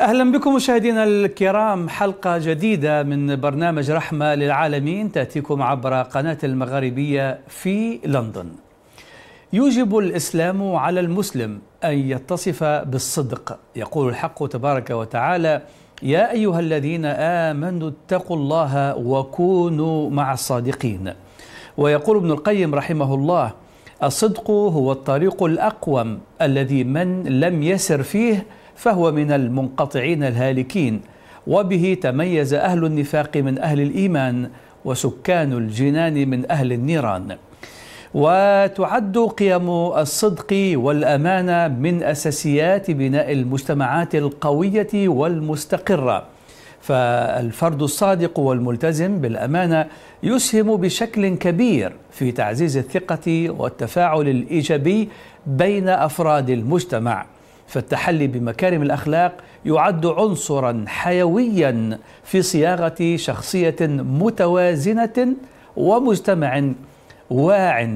أهلا بكم مشاهدينا الكرام، حلقة جديدة من برنامج رحمة للعالمين تأتيكم عبر قناة المغاربية في لندن. يوجب الإسلام على المسلم أن يتصف بالصدق، يقول الحق تبارك وتعالى: يا أيها الذين آمنوا اتقوا الله وكونوا مع الصادقين. ويقول ابن القيم رحمه الله: الصدق هو الطريق الأقوم الذي من لم يسر فيه فهو من المنقطعين الهالكين، وبه تميز أهل النفاق من أهل الإيمان وسكان الجنان من أهل النيران. وتعد قيم الصدق والأمانة من أساسيات بناء المجتمعات القوية والمستقرة، فالفرد الصادق والملتزم بالأمانة يسهم بشكل كبير في تعزيز الثقة والتفاعل الإيجابي بين أفراد المجتمع، فالتحلي بمكارم الأخلاق يعد عنصرا حيويا في صياغة شخصية متوازنة ومجتمع واع.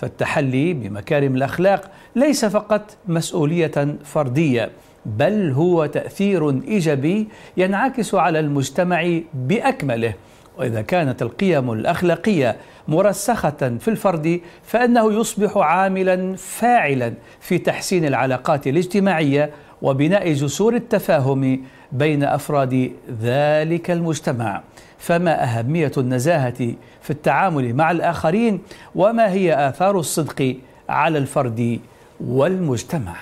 فالتحلي بمكارم الأخلاق ليس فقط مسؤولية فردية، بل هو تأثير إيجابي ينعكس على المجتمع بأكمله. وإذا كانت القيم الأخلاقية مرسخة في الفرد فإنه يصبح عاملا فاعلا في تحسين العلاقات الاجتماعية وبناء جسور التفاهم بين أفراد ذلك المجتمع. فما أهمية النزاهة في التعامل مع الآخرين، وما هي آثار الصدق على الفرد والمجتمع؟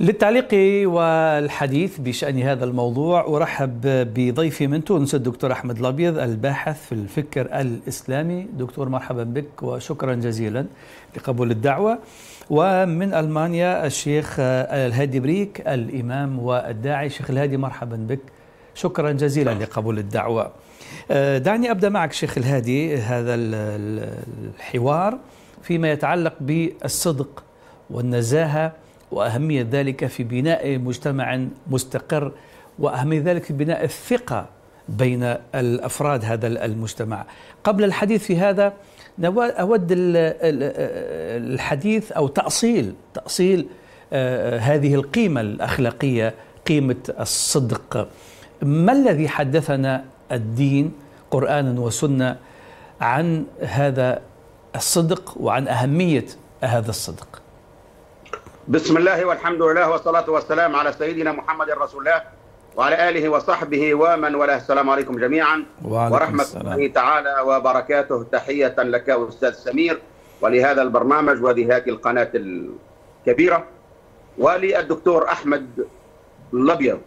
للتعليق والحديث بشأن هذا الموضوع أرحب بضيفي من تونس الدكتور أحمد الأبيض، الباحث في الفكر الإسلامي. دكتور، مرحبا بك وشكرا جزيلا لقبول الدعوة. ومن ألمانيا الشيخ الهادي بريك، الإمام والداعي. شيخ الهادي، مرحبا بك، شكرا جزيلا لقبول الدعوة. دعني أبدأ معك شيخ الهادي هذا الحوار فيما يتعلق بالصدق والنزاهة وأهمية ذلك في بناء مجتمع مستقر، وأهمية ذلك في بناء الثقة بين الأفراد هذا المجتمع. قبل الحديث في هذا أود الحديث أو تأصيل هذه القيمة الأخلاقية، قيمة الصدق. ما الذي حدثنا الدين قرآنا وسنة عن هذا الصدق وعن أهمية هذا الصدق؟ بسم الله والحمد لله والصلاة والسلام على سيدنا محمد رسول الله وعلى آله وصحبه ومن والاه. السلام عليكم جميعا ورحمة الله تعالى وبركاته. تحية لك أستاذ سمير ولهذا البرنامج وهذه القناة الكبيرة وللدكتور أحمد الأبيض.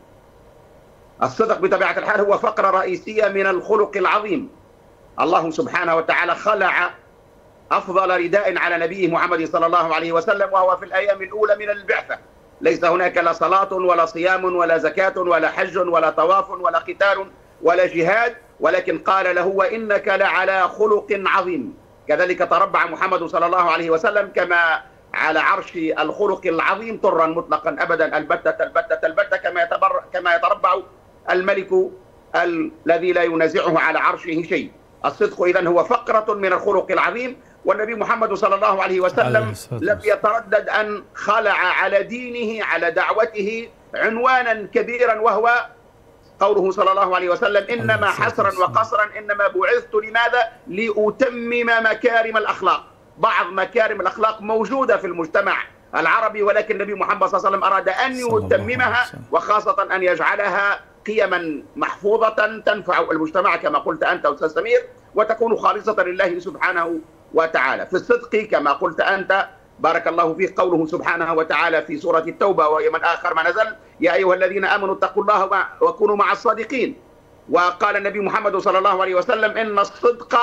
الصدق بطبيعة الحال هو فقرة رئيسية من الخلق العظيم. الله سبحانه وتعالى خلع أفضل رداء على نبيه محمد صلى الله عليه وسلم وهو في الأيام الأولى من البعثة. ليس هناك لا صلاة ولا صيام ولا زكاة ولا حج ولا طواف ولا قتال ولا جهاد، ولكن قال له: وإنك لعلى خلق عظيم. كذلك تربع محمد صلى الله عليه وسلم كما على عرش الخلق العظيم طرا مطلقا أبدا، البتة البتة البتة، كما يتربع الملك الذي لا ينازعه على عرشه شيء. الصدق إذن هو فقرة من الخلق العظيم، والنبي محمد صلى الله عليه وسلم لم يتردد أن خلع على دينه على دعوته عنوانا كبيرا، وهو قوله صلى الله عليه وسلم: إنما حسرا وقصرا إنما بعثت لماذا؟ لأتمم مكارم الأخلاق. بعض مكارم الأخلاق موجودة في المجتمع العربي، ولكن النبي محمد صلى الله عليه وسلم أراد أن يتممها، وخاصة أن يجعلها قيما محفوظة تنفع المجتمع كما قلت أنت أستاذ سمير، وتكون خالصة لله سبحانه وتعالى. في الصدق كما قلت أنت بارك الله فيه قوله سبحانه وتعالى في سورة التوبة وهي من آخر ما نزل: يا أيها الذين آمنوا اتقوا الله وكونوا مع الصادقين. وقال النبي محمد صلى الله عليه وسلم: إن الصدق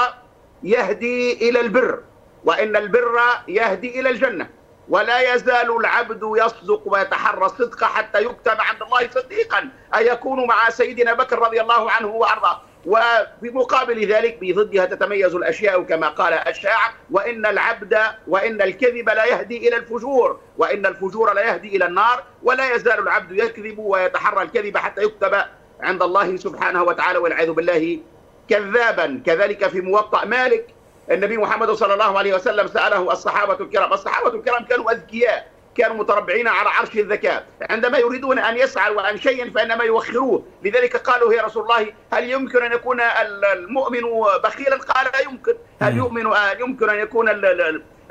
يهدي إلى البر وإن البر يهدي إلى الجنة، ولا يزال العبد يصدق ويتحرى الصدق حتى يكتب عند الله صديقا. أن يكون مع سيدنا بكر رضي الله عنه وأرضاه، وفي مقابل ذلك بضدها تتميز الأشياء كما قال الشاعر: وإن العبد وإن الكذب لا يهدي إلى الفجور وإن الفجور لا يهدي إلى النار. ولا يزال العبد يكذب ويتحرى الكذب حتى يكتب عند الله سبحانه وتعالى والعياذ بالله كذابا. كذلك في موطأ مالك النبي محمد صلى الله عليه وسلم سأله الصحابة الكرام، الصحابة الكرام كانوا أذكياء، كانوا متربعين على عرش الذكاء، عندما يريدون أن يسألوا عن شيء فإنما يوخروه، لذلك قالوا: يا رسول الله هل يمكن أن يكون المؤمن بخيلا؟ قال: لا يمكن. هل يمكن أن يكون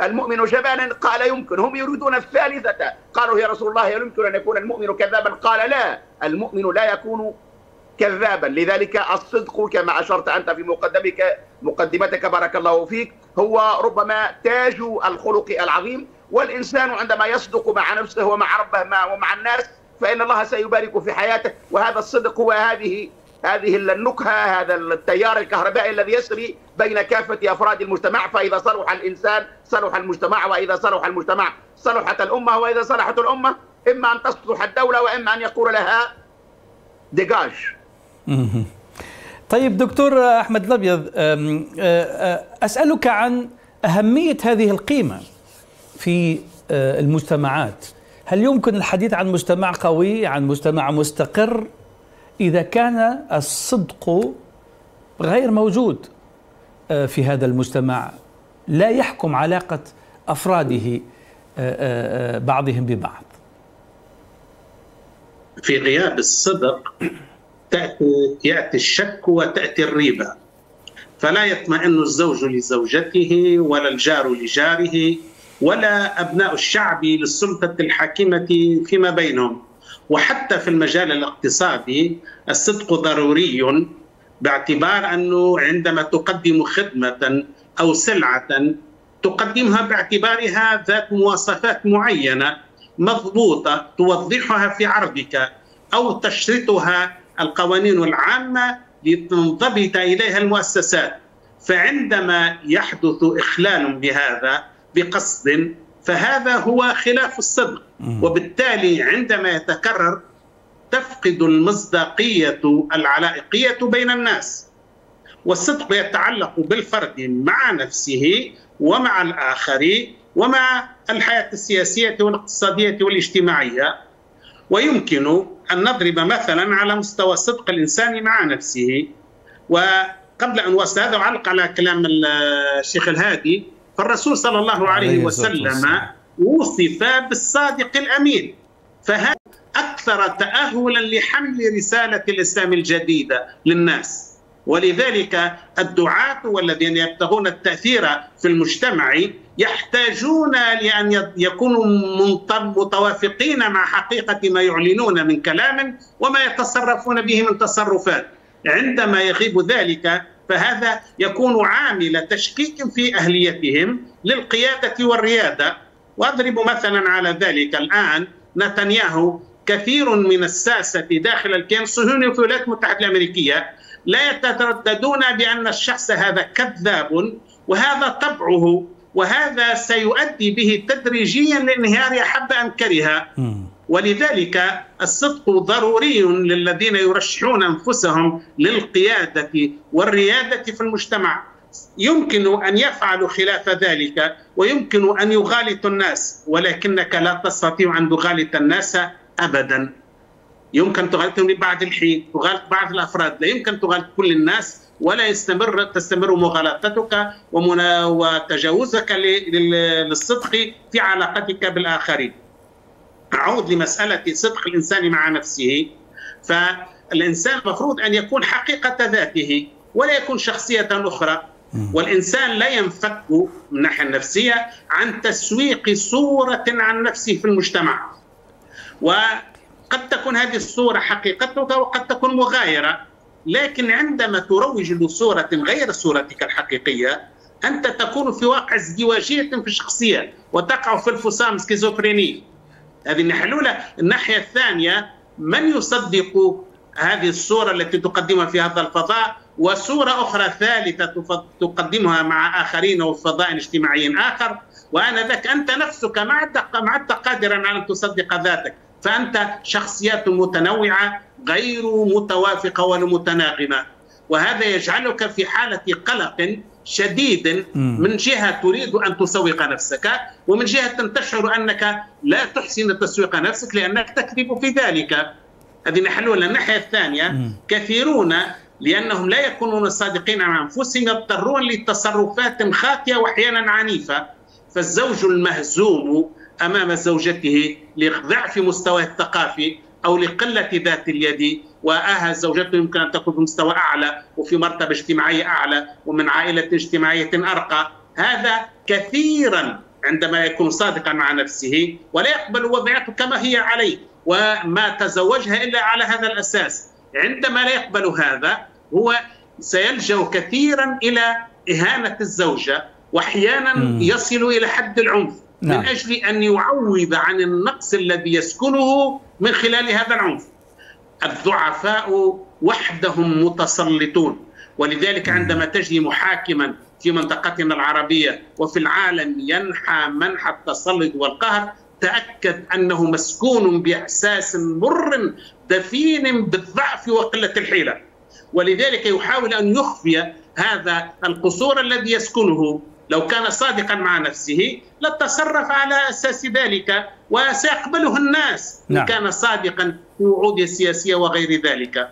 المؤمن جبانا؟ قال: يمكن. هم يريدون الثالثة، قالوا: يا رسول الله هل يمكن أن يكون المؤمن كذابا؟ قال: لا، المؤمن لا يكون كذابا. لذلك الصدق كما أشرت أنت في مقدمتك بارك الله فيك هو ربما تاج الخلق العظيم، والإنسان عندما يصدق مع نفسه ومع ربه ومع الناس فإن الله سيبارك في حياته. وهذا الصدق هو هذه النكهة، هذا التيار الكهربائي الذي يسري بين كافة أفراد المجتمع، فإذا صلح الإنسان صلح المجتمع، وإذا صلح المجتمع صلحت الأمة، وإذا صلحت الأمة إما أن تصلح الدولة وإما أن يقول لها ديجاج. طيب دكتور أحمد الأبيض، أسألك عن أهمية هذه القيمة في المجتمعات. هل يمكن الحديث عن مجتمع قوي، عن مجتمع مستقر، إذا كان الصدق غير موجود في هذا المجتمع، لا يحكم علاقة أفراده بعضهم ببعض؟ في غياب الصدق يأتي الشك وتأتي الريبة، فلا يطمئن الزوج لزوجته ولا الجار لجاره ولا أبناء الشعب للسلطة الحاكمة فيما بينهم. وحتى في المجال الاقتصادي الصدق ضروري، باعتبار أنه عندما تقدم خدمة أو سلعة تقدمها باعتبارها ذات مواصفات معينة مضبوطة توضحها في عرضك أو تشرطها القوانين العامة لتنضبط إليها المؤسسات. فعندما يحدث إخلال بهذا بقصد فهذا هو خلاف الصدق، وبالتالي عندما يتكرر تفقد المصداقية العلائقية بين الناس. والصدق يتعلق بالفرد مع نفسه ومع الآخر ومع الحياة السياسية والاقتصادية والاجتماعية. ويمكن أن نضرب مثلا على مستوى الصدق الإنساني مع نفسه. وقبل أن أوصل هذا وعلق على كلام الشيخ الهادي، فالرسول صلى الله عليه وسلم وصف بالصادق الأمين، فهذا أكثر تأهلا لحمل رسالة الإسلام الجديدة للناس. ولذلك الدعاة والذين يبتغون التأثير في المجتمع يحتاجون لأن يكونوا متوافقين مع حقيقة ما يعلنون من كلام وما يتصرفون به من تصرفات. عندما يغيب ذلك فهذا يكون عامل تشكيك في أهليتهم للقيادة والريادة. وأضرب مثلا على ذلك الآن نتنياهو، كثير من الساسة داخل الكيان صهيوني في الولايات المتحدة الأمريكية لا يترددون بأن الشخص هذا كذاب، وهذا طبعه، وهذا سيؤدي به تدريجيا لانهيار حب أم كره. ولذلك الصدق ضروري للذين يرشحون أنفسهم للقيادة والريادة في المجتمع. يمكن أن يفعلوا خلاف ذلك ويمكن أن يغالطوا الناس، ولكنك لا تستطيع أن تغالط الناس أبدا. يمكن تغالطهم لبعض الحين، تغالط بعض الأفراد، لا يمكن تغالط كل الناس، ولا تستمر مغالطتك وتجاوزك للصدق في علاقتك بالآخرين. أعود لمسألة صدق الإنسان مع نفسه، فالإنسان مفروض أن يكون حقيقة ذاته ولا يكون شخصية أخرى. والإنسان لا ينفك من الناحية النفسية عن تسويق صورة عن نفسه في المجتمع، وقد تكون هذه الصورة حقيقتك وقد تكون مغايرة. لكن عندما تروج لصورة غير صورتك الحقيقية أنت تكون في واقع ازدواجية في الشخصية وتقع في الفصام سكيزوفريني. هذه الناحية الأولى. الناحية الثانية، من يصدق هذه الصورة التي تقدمها في هذا الفضاء وصورة أخرى ثالثة تقدمها مع آخرين أو في فضاء اجتماعي آخر، وآنذاك أنت نفسك ما عدت قادرا على أن تصدق ذاتك، فأنت شخصيات متنوعة غير متوافقة ولا متناغمة. وهذا يجعلك في حالة قلق شديد، من جهة تريد أن تسوق نفسك، ومن جهة تشعر أنك لا تحسن تسويق نفسك لأنك تكذب في ذلك. هذه نحلول. الناحية الثانية كثيرون لأنهم لا يكونون صادقين مع أنفسهم يضطرون لتصرفات خاطئة وأحيانا عنيفة. فالزوج المهزوم أمام زوجته لضعف مستواه الثقافي أو لقلة ذات اليد، وأها زوجته يمكن أن تكون بمستوى أعلى وفي مرتبة اجتماعية أعلى ومن عائلة اجتماعية أرقى. هذا كثيرا عندما يكون صادقا مع نفسه ولا يقبل وضعته كما هي عليه وما تزوجها إلا على هذا الأساس، عندما لا يقبل هذا هو سيلجأ كثيرا إلى إهانة الزوجة، وأحيانا يصل إلى حد العنف من أجل أن يعوض عن النقص الذي يسكنه من خلال هذا العنف. الضعفاء وحدهم متسلطون، ولذلك عندما تجد محاكما في منطقتنا العربية وفي العالم ينحى منحى التسلط والقهر، تأكد أنه مسكون بإحساس مر دفين بالضعف وقلة الحيلة، ولذلك يحاول أن يخفي هذا القصور الذي يسكنه. لو كان صادقا مع نفسه لتصرف على أساس ذلك وسيقبله الناس إن كان صادقا في وعوده السياسية وغير ذلك.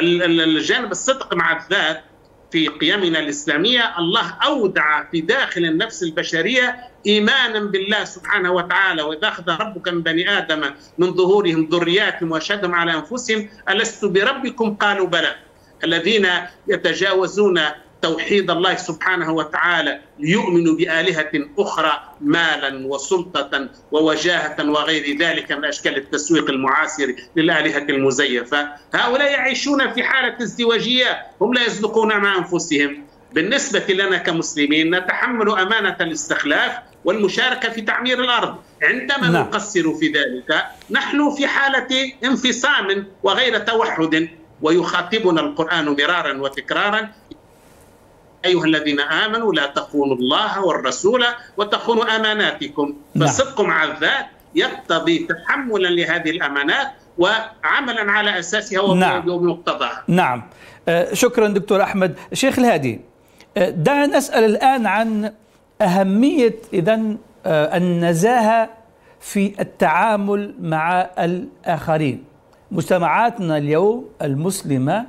الجانب الصدق مع الذات في قيمنا الإسلامية، الله أودع في داخل النفس البشرية إيمانا بالله سبحانه وتعالى، وإذا أخذ ربك من بني آدم من ظهورهم ذرياتهم وأشهدهم على أنفسهم ألست بربكم قالوا بلى. الذين يتجاوزون توحيد الله سبحانه وتعالى ليؤمنوا بآلهة أخرى مالا وسلطة ووجاهة وغير ذلك من أشكال التسويق المعاصر للآلهة المزيفة، هؤلاء يعيشون في حالة ازدواجية، هم لا يصدقون مع أنفسهم. بالنسبة لنا كمسلمين نتحمل أمانة الاستخلاف والمشاركة في تعمير الأرض، عندما نقصر في ذلك نحن في حالة انفصام وغير توحد. ويخاطبنا القرآن مرارا وتكرارا: أيها الذين آمنوا لا تخونوا الله والرسول وتخونوا أماناتكم. فالصدق مع الذات يقتضي تحملا لهذه الأمانات وعملا على أساسها ومقتضاها. نعم، شكرا دكتور أحمد. شيخ الهادي، دعنا نسأل الآن عن أهمية إذن النزاهة في التعامل مع الآخرين. مجتمعاتنا اليوم المسلمة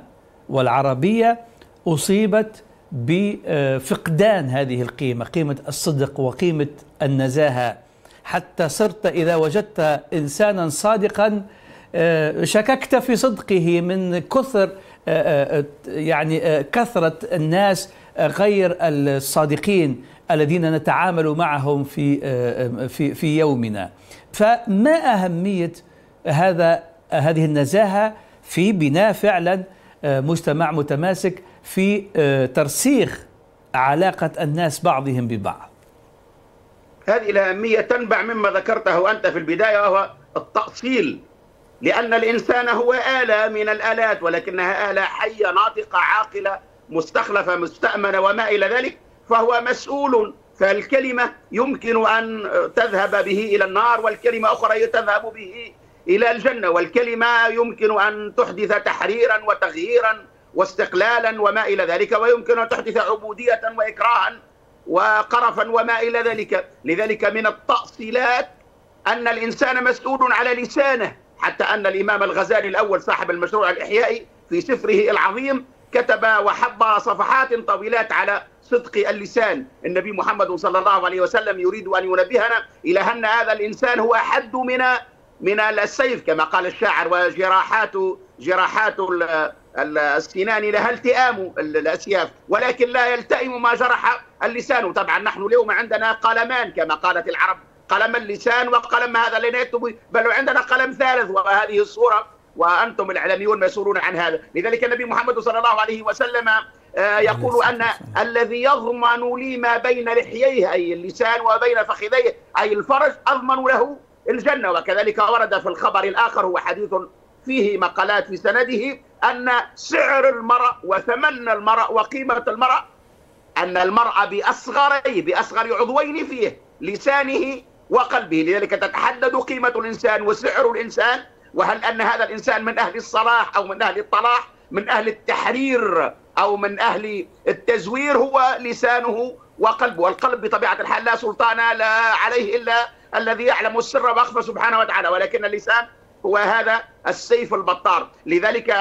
والعربية أصيبت بفقدان هذه القيمة، قيمة الصدق وقيمة النزاهة، حتى صرت إذا وجدت إنسانا صادقا شككت في صدقه من كثر يعني كثرة الناس غير الصادقين الذين نتعامل معهم في يومنا. فما أهمية هذه النزاهة في بناء فعلا مجتمع متماسك في ترسيخ علاقة الناس بعضهم ببعض؟ هذه الأهمية تنبع مما ذكرته أنت في البداية وهو التأصيل، لأن الإنسان هو آلة من الآلات، ولكنها آلة حية ناطقة عاقلة مستخلفة مستأمنة وما إلى ذلك، فهو مسؤول. فالكلمة يمكن أن تذهب به إلى النار، والكلمة أخرى تذهب به إلى الجنة، والكلمة يمكن أن تحدث تحريرا وتغييرا واستقلالا وما إلى ذلك، ويمكن أن تحدث عبودية وإكراها وقرفا وما إلى ذلك. لذلك من التأصيلات أن الإنسان مسؤول على لسانه، حتى أن الإمام الغزالي الأول صاحب المشروع الإحيائي في سفره العظيم كتب وحب صفحات طويلات على صدق اللسان. النبي محمد صلى الله عليه وسلم يريد أن ينبهنا إلى أن هذا الإنسان هو أحد من السيف، كما قال الشاعر: وجراحات السنان لها التئام الأسياف، ولكن لا يلتئم ما جرح اللسان. طبعا نحن اليوم عندنا قلمان كما قالت العرب، قلم اللسان وقلم هذا الذي يكتب، بل عندنا قلم ثالث وهذه الصورة، وأنتم الإعلاميون مسؤولون عن هذا. لذلك النبي محمد صلى الله عليه وسلم يقول أن الذي يضمن لي ما بين لحييه أي اللسان وبين فخذيه أي الفرج أضمن له الجنة. وكذلك ورد في الخبر الآخر، هو حديث فيه مقالات في سنده، أن سعر المرأة وثمن المرأة وقيمة المرأة، أن المرأة بأصغر عضوين فيه، لسانه وقلبه. لذلك تتحدد قيمة الإنسان وسعر الإنسان، وهل أن هذا الإنسان من أهل الصلاح أو من أهل الطلاح، من أهل التحرير أو من أهل التزوير هو لسانه وقلبه. والقلب بطبيعة الحال لا سلطان لا عليه إلا الذي يعلم السر وأخفى سبحانه وتعالى، ولكن اللسان هو هذا السيف البطار. لذلك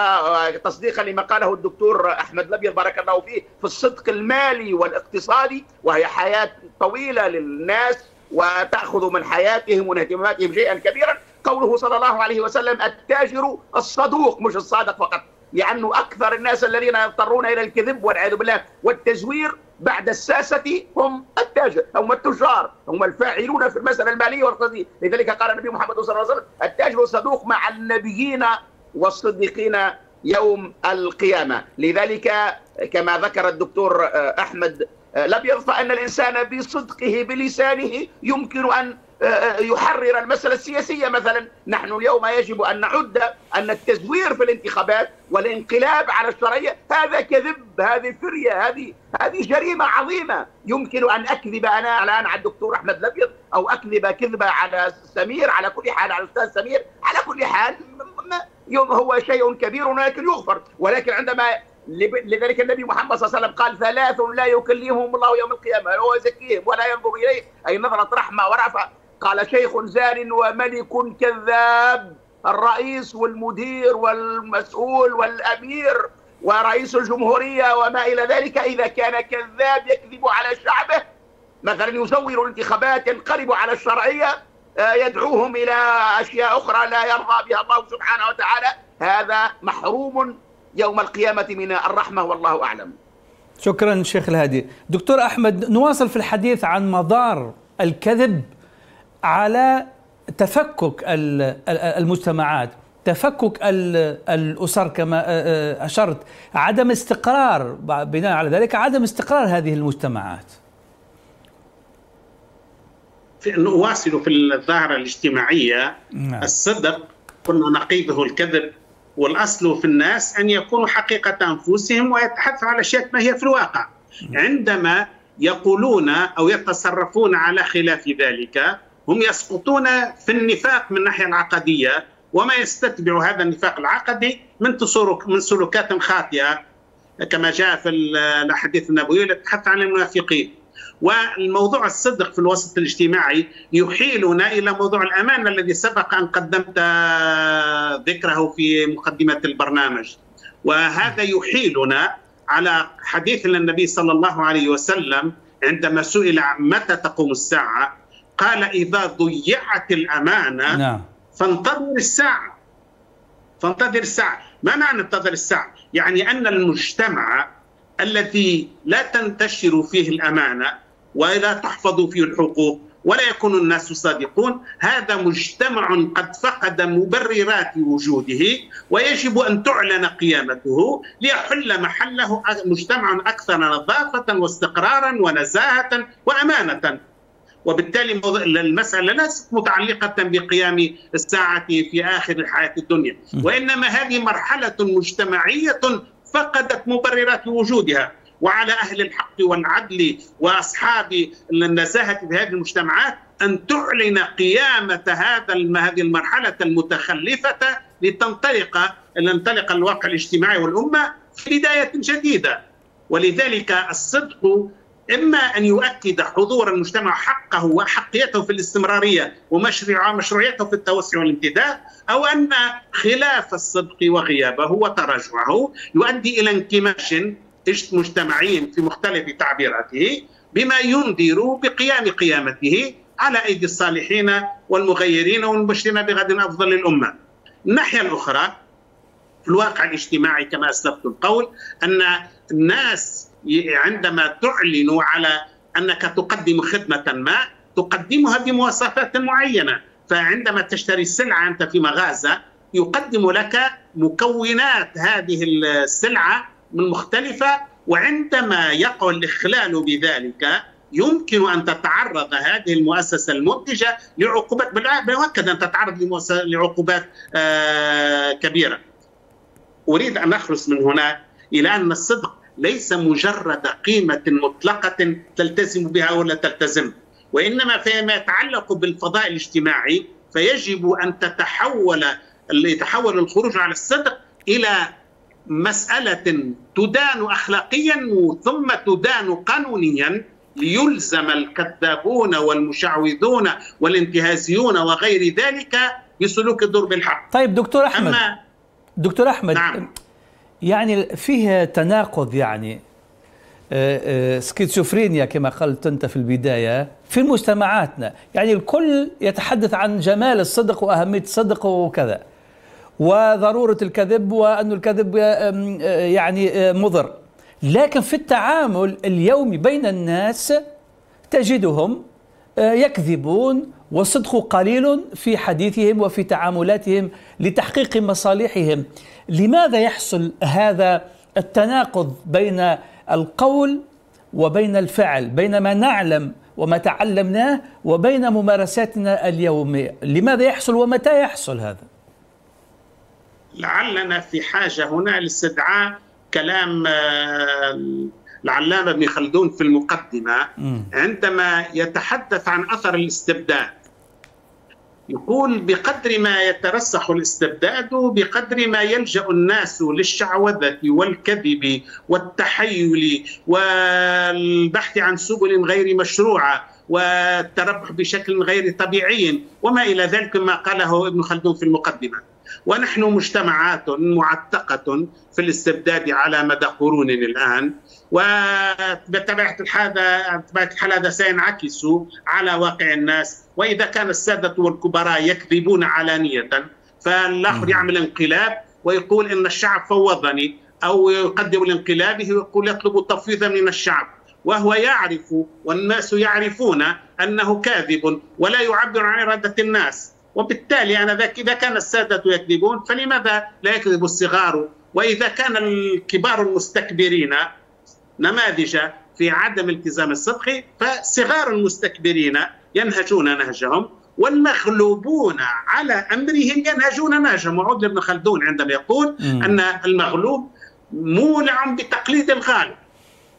تصديقا لما قاله الدكتور أحمد الأبيض بارك الله فيه في الصدق المالي والاقتصادي، وهي حياة طويلة للناس وتأخذ من حياتهم واهتماماتهم شيئا كبيرا، قوله صلى الله عليه وسلم التاجر الصدوق، مش الصادق فقط، لأنه أكثر الناس الذين يضطرون إلى الكذب والعياذ بالله والتزوير بعد الساسة هم التاجر، هم التجار، هم الفاعلون في المسألة المالية والاقتصادية. لذلك قال النبي محمد صلى الله عليه وسلم التاجر الصدوق مع النبيين والصديقين يوم القيامة. لذلك كما ذكر الدكتور أحمد الأبيض فأن الإنسان بصدقه بلسانه يمكن أن يحرر المسألة السياسية مثلا. نحن اليوم يجب أن نعد أن التزوير في الانتخابات والانقلاب على الشرعية هذا كذب، هذه فرية، هذه جريمة عظيمة. يمكن أن أكذب أنا الآن على الدكتور أحمد الأبيض أو أكذب كذبة على سمير، على كل حال على الأستاذ سمير، على كل حال هو شيء كبير ولكن يغفر. ولكن عندما لذلك النبي محمد صلى الله عليه وسلم قال ثلاث لا يكلمهم الله يوم القيامة ولا يزكيهم ولا ينظر إليه، أي نظرة رحمة ورأفة. قال شيخ زان وملك كذاب، الرئيس والمدير والمسؤول والأمير ورئيس الجمهورية وما إلى ذلك، إذا كان كذاب يكذب على شعبه مثلا، يزور الانتخابات، ينقلب على الشرعية، يدعوهم إلى أشياء أخرى لا يرضى بها الله سبحانه وتعالى، هذا محروم يوم القيامة من الرحمة والله أعلم. شكرا شيخ الهادي. دكتور أحمد، نواصل في الحديث عن مضار الكذب على تفكك المجتمعات، تفكك الأسر كما أشرت، عدم استقرار، بناء على ذلك عدم استقرار هذه المجتمعات. نواصل في الظاهرة الاجتماعية. نعم. الصدق كنا نقيضه الكذب، والأصل في الناس أن يكونوا حقيقة أنفسهم ويتحدثوا على أشياء ما هي في الواقع. عندما يقولون أو يتصرفون على خلاف ذلك هم يسقطون في النفاق من الناحية العقدية، وما يستتبع هذا النفاق العقدي من سلوكات خاطئة كما جاء في الحديث النبوي يتحدث عن المنافقين. والموضوع الصدق في الوسط الاجتماعي يحيلنا إلى موضوع الأمانة الذي سبق أن قدمت ذكره في مقدمة البرنامج، وهذا يحيلنا على حديث للنبي صلى الله عليه وسلم عندما سئل متى تقوم الساعة قال إذا ضيعت الأمانة فانتظر الساعة. فانتظر الساعة، ما معنى انتظر الساعة؟ يعني أن المجتمع الذي لا تنتشر فيه الأمانة ولا تحفظ فيه الحقوق ولا يكون الناس صادقون، هذا مجتمع قد فقد مبررات وجوده ويجب أن تعلن قيامته ليحل محله مجتمع أكثر نظافة واستقرارا ونزاهة وأمانة. وبالتالي المسألة ليست متعلقة بقيام الساعة في آخر الحياة الدنيا، وإنما هذه مرحلة مجتمعية فقدت مبررات وجودها، وعلى أهل الحق والعدل وأصحاب النزاهة في هذه المجتمعات أن تعلن قيامة هذه المرحلة المتخلفة لننطلق الواقع الاجتماعي والأمة في بداية جديدة. ولذلك الصدق إما أن يؤكد حضور المجتمع حقه وحقيته في الاستمرارية ومشروعيته في التوسع والامتداد، أو أن خلاف الصدق وغيابه وتراجعه يؤدي إلى انكماش مجتمعي في مختلف تعبيراته، بما ينذر بقيام قيامته على أيدي الصالحين والمغيرين والمبشرين بغد أفضل للأمة. الناحية الأخرى في الواقع الاجتماعي كما أسلفت القول أن الناس عندما تعلن على أنك تقدم خدمة ما تقدمها بمواصفات معينة، فعندما تشتري السلعة أنت في مغازة يقدم لك مكونات هذه السلعة من مختلفة، وعندما يقع الإخلال بذلك يمكن أن تتعرض هذه المؤسسة المنتجة لعقوبات، بالأكد أن تتعرض لعقوبات كبيرة. أريد أن أخلص من هنا إلى أن الصدق ليس مجرد قيمة مطلقة تلتزم بها ولا تلتزم، وإنما فيما يتعلق بالفضاء الاجتماعي فيجب أن يتحول الخروج على الصدق إلى مسألة تدان أخلاقيا ثم تدان قانونيا ليلزم الكذابون والمشعوذون والانتهازيون وغير ذلك بسلوك الدور بالحق. طيب دكتور أحمد، دكتور أحمد، نعم. يعني فيها تناقض، يعني سكيزوفرينيا كما قلت أنت في البداية في مجتمعاتنا، يعني الكل يتحدث عن جمال الصدق وأهمية الصدق وكذا وضرورة الكذب وأن الكذب يعني مضر، لكن في التعامل اليومي بين الناس تجدهم يكذبون والصدق قليل في حديثهم وفي تعاملاتهم لتحقيق مصالحهم. لماذا يحصل هذا التناقض بين القول وبين الفعل، بين ما نعلم وما تعلمناه وبين ممارساتنا اليومية؟ لماذا يحصل ومتى يحصل هذا؟ لعلنا في حاجة هنا لاستدعاء كلام العلامة ابن خلدون في المقدمة عندما يتحدث عن أثر الاستبداد، يقول بقدر ما يترسخ الاستبداد بقدر ما يلجأ الناس للشعوذة والكذب والتحيل والبحث عن سبل غير مشروعة والتربح بشكل غير طبيعي وما إلى ذلك ما قاله ابن خلدون في المقدمة. ونحن مجتمعات معتقة في الاستبداد على مدى قرون الآن، وبطبيعة الحال هذا سينعكس على واقع الناس، وإذا كان السادة والكبراء يكذبون علانية فالآخر يعمل انقلاب ويقول إن الشعب فوضني، أو يقدم لانقلابه ويقول يطلب تفويضا من الشعب، وهو يعرف والناس يعرفون أنه كاذب ولا يعبر عن إرادة الناس. وبالتالي إذا كان السادة يكذبون فلماذا لا يكذب الصغار؟ وإذا كان الكبار المستكبرين نماذج في عدم التزام الصدق فصغار المستكبرين ينهجون نهجهم والمغلوبون على أمرهم ينهجون نهجهم. وعود لابن خلدون عندما يقول أن المغلوب مولع بتقليد الغالب،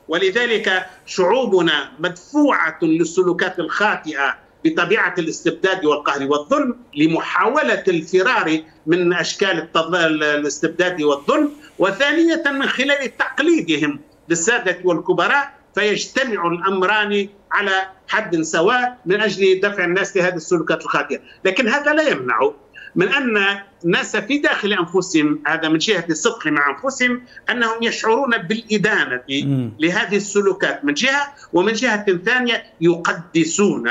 ولذلك شعوبنا مدفوعة للسلوكات الخاطئة بطبيعة الاستبداد والقهر والظلم لمحاولة الفرار من أشكال الاستبداد والظلم، وثانية من خلال تقليدهم للسادة والكبراء، فيجتمع الأمران على حد سواء من أجل دفع الناس لهذه السلوكات الخاطئة. لكن هذا لا يمنع من أن الناس في داخل أنفسهم، هذا من جهة الصدق مع أنفسهم، أنهم يشعرون بالإدانة لهذه السلوكات من جهة، ومن جهة ثانية يقدسون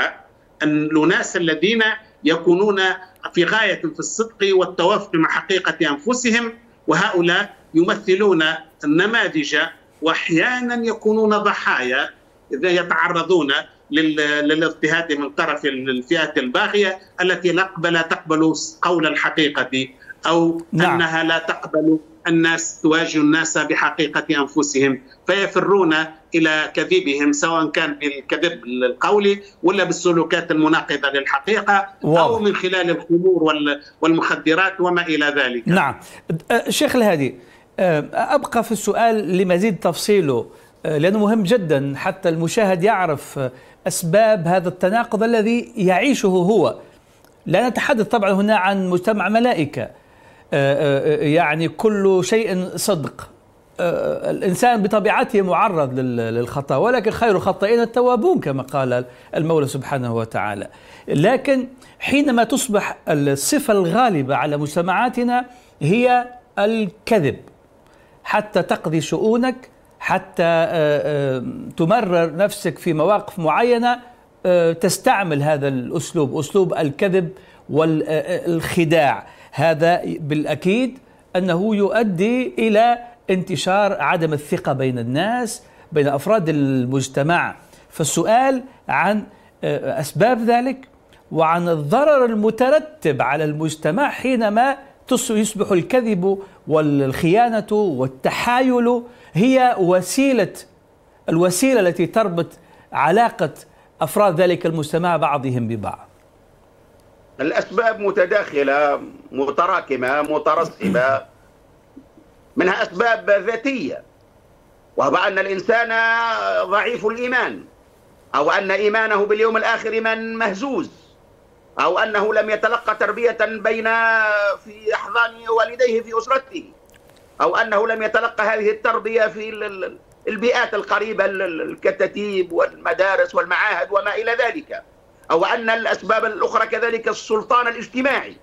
الناس الذين يكونون في غاية في الصدق والتوافق مع حقيقة أنفسهم، وهؤلاء يمثلون النماذج وأحيانا يكونون ضحايا إذا يتعرضون للاضطهاد من طرف الفئات الباغية التي لا تقبل قول الحقيقة، أو نعم. أنها لا تقبل الناس تواجه الناس بحقيقة أنفسهم، فيفرون إلى كذبهم سواء كان بالكذب القولي ولا بالسلوكات المناقضة للحقيقة أو من خلال الخمور والمخدرات وما إلى ذلك. نعم شيخ الهادي، أبقى في السؤال لمزيد تفصيله لأنه مهم جدا حتى المشاهد يعرف أسباب هذا التناقض الذي يعيشه هو. لا نتحدث طبعا هنا عن مجتمع ملائكة، يعني كل شيء صدق، الإنسان بطبيعته معرض للخطأ، ولكن خير الخطائين التوابون كما قال المولى سبحانه وتعالى. لكن حينما تصبح الصفة الغالبة على مجتمعاتنا هي الكذب حتى تقضي شؤونك، حتى تمرر نفسك في مواقف معينة، تستعمل هذا الأسلوب، أسلوب الكذب والخداع، هذا بالأكيد أنه يؤدي إلى انتشار عدم الثقة بين الناس، بين أفراد المجتمع. فالسؤال عن أسباب ذلك وعن الضرر المترتب على المجتمع حينما يصبح الكذب والخيانة والتحايل هي الوسيلة التي تربط علاقة أفراد ذلك المجتمع بعضهم ببعض. الأسباب متداخلة متراكمة مترسبة، منها أسباب ذاتية، وهو أن الإنسان ضعيف الإيمان، أو أن إيمانه باليوم الآخر إيمان مهزوز، أو أنه لم يتلقى تربية في أحضان والديه في أسرته، أو أنه لم يتلقى هذه التربية في البيئات القريبة، الكتاتيب والمدارس والمعاهد وما إلى ذلك، أو أن الأسباب الأخرى كذلك السلطان الاجتماعي.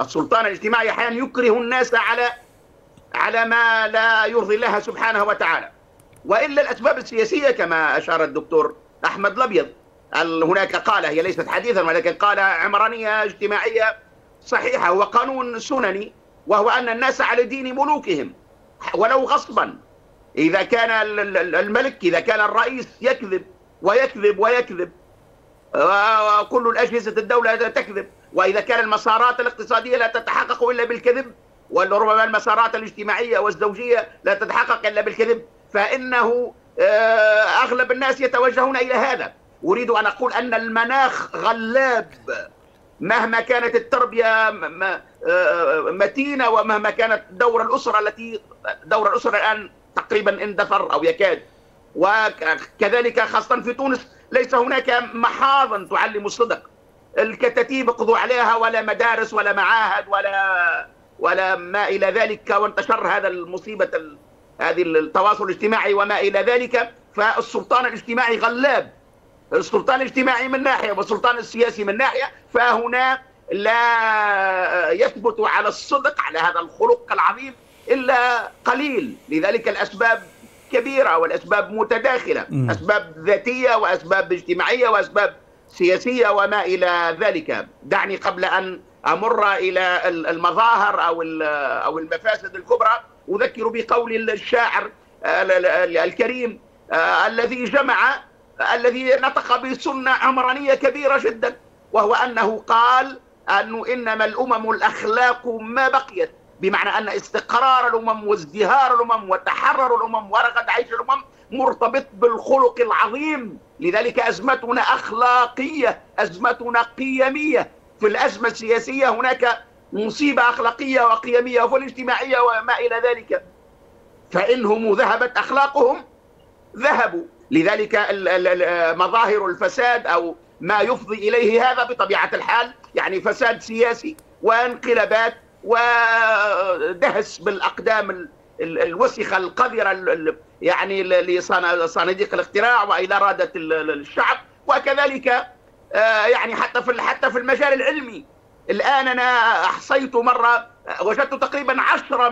السلطان الاجتماعي أحيانا يكره الناس على ما لا يرضي الله سبحانه وتعالى. وإلا الأسباب السياسية كما أشار الدكتور أحمد الأبيض، هناك قال، هي ليست حديثا ولكن قال عمرانية اجتماعية صحيحة، هو قانون سنني، وهو أن الناس على دين ملوكهم ولو غصبا. إذا كان الملك، إذا كان الرئيس يكذب ويكذب ويكذب، وكل أجهزة الدولة تكذب، وإذا كان المسارات الاقتصادية لا تتحقق إلا بالكذب، وربما المسارات الاجتماعية والزوجية لا تتحقق إلا بالكذب، فإنه أغلب الناس يتوجهون إلى هذا. أريد أن أقول أن المناخ غلاب، مهما كانت التربية متينة ومهما كانت دور الأسرة الآن تقريبا اندثر أو يكاد، وكذلك خاصة في تونس ليس هناك محاضن تعلم الصدق. الكتاتيب قضوا عليها، ولا مدارس ولا معاهد ولا ما إلى ذلك، وانتشر هذا المصيبة، هذه التواصل الاجتماعي وما إلى ذلك. فالسلطان الاجتماعي غلاب، السلطان الاجتماعي من ناحية والسلطان السياسي من ناحية، فهنا لا يثبت على الصدق، على هذا الخلق العظيم، إلا قليل. لذلك الأسباب كبيرة والأسباب متداخلة، أسباب ذاتية وأسباب اجتماعية وأسباب سياسية وما إلى ذلك. دعني قبل أن أمر إلى المظاهر أو المفاسد الكبرى أذكر بقول الشاعر الكريم الذي نطق بسنة عمرانية كبيرة جدا، وهو أنه قال أنه إنما الأمم الأخلاق ما بقيت، بمعنى أن استقرار الأمم وازدهار الأمم وتحرر الأمم ورغد عيش الأمم مرتبط بالخلق العظيم. لذلك أزمتنا أخلاقية، أزمتنا قيمية. في الأزمة السياسية هناك مصيبة أخلاقية وقيمية، وفي الاجتماعية وما إلى ذلك. فإنهم ذهبت أخلاقهم ذهبوا. لذلك مظاهر الفساد أو ما يفضي إليه هذا بطبيعة الحال يعني فساد سياسي وانقلابات ودهس بالأقدام الوسخة القذرة يعني لصناديق الاقتراع وإلى إرادة الشعب. وكذلك يعني حتى في المجال العلمي الآن أنا أحصيت مرة، وجدت تقريبا 10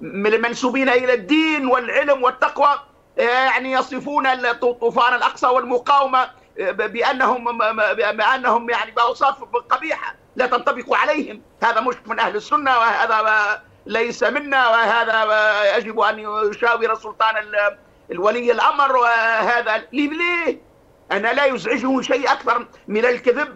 من المنسوبين إلى الدين والعلم والتقوى يعني يصفون طوفان الأقصى والمقاومة بأنهم يعني بأوصاف قبيحة لا تنطبق عليهم. هذا مش من أهل السنة، وهذا ليس منا، وهذا يجب أن يشاور السلطان الولي الأمر، وهذا ليه؟ أنا لا يزعجه شيء أكثر من الكذب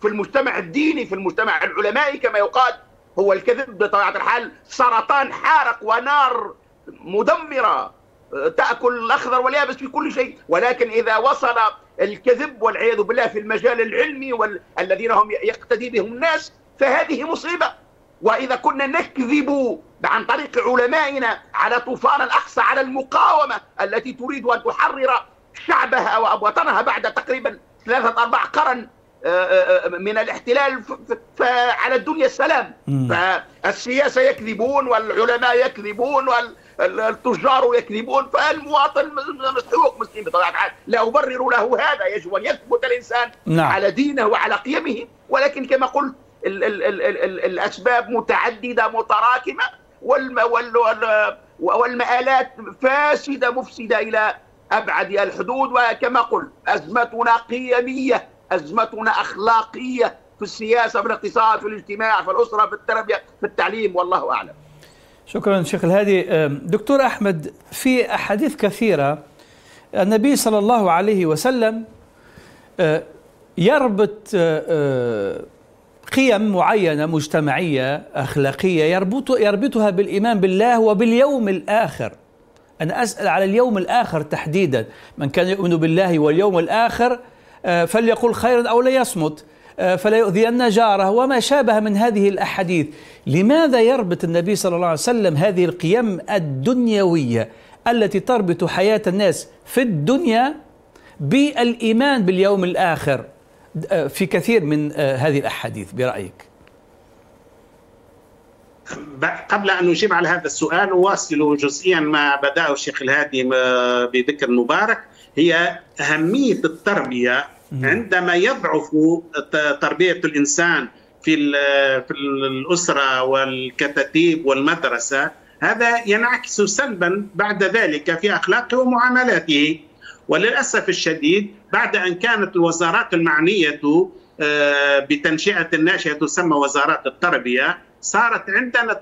في المجتمع الديني، في المجتمع العلمائي كما يقال. هو الكذب بطبيعة الحال سرطان حارق ونار مدمرة تأكل الأخضر واليابس في كل شيء. ولكن إذا وصل الكذب والعياذ بالله في المجال العلمي والذين هم يقتدي بهم الناس فهذه مصيبة. وإذا كنا نكذب عن طريق علمائنا على طوفان الأقصى، على المقاومة التي تريد أن تحرر شعبها وأوطانها بعد تقريبا 3-4 قرن من الاحتلال، فعلى الدنيا السلام. فالسياسة يكذبون، والعلماء يكذبون، والتجار يكذبون، فالمواطن مسحوق مسكين بطبيعة الحال. لا أبرر له هذا، يجب أن يثبت الإنسان على دينه وعلى قيمه. ولكن كما قلت الأسباب متعددة متراكمة، والمآلات فاسدة مفسدة إلى أبعد الحدود. وكما قلت أزمتنا قيمية، أزمتنا أخلاقية، في السياسة، في الاقتصاد، في الاجتماع، في الأسرة، في التربية، في التعليم، والله أعلم. شكرا شيخ الهادي. دكتور أحمد، في أحاديث كثيرة النبي صلى الله عليه وسلم يربط قيم معينة مجتمعية أخلاقية يربطها بالإيمان بالله وباليوم الآخر. أنا أسأل على اليوم الآخر تحديدا، من كان يؤمن بالله واليوم الآخر فليقل خيرا أو ليصمت، فلا يؤذين جاره، وما شابه من هذه الأحاديث. لماذا يربط النبي صلى الله عليه وسلم هذه القيم الدنيوية التي تربط حياة الناس في الدنيا بالإيمان باليوم الآخر في كثير من هذه الأحاديث برأيك؟ قبل أن نجيب على هذا السؤال واصل جزئيا ما بدأه الشيخ الهادي بذكر مبارك، هي أهمية التربية. عندما يضعف تربية الإنسان في الأسرة والكتاتيب والمدرسة، هذا ينعكس سلبا بعد ذلك في أخلاقه ومعاملاته. وللأسف الشديد بعد أن كانت الوزارات المعنية بتنشئة الناشئة تسمى وزارات التربية، صارت عندنا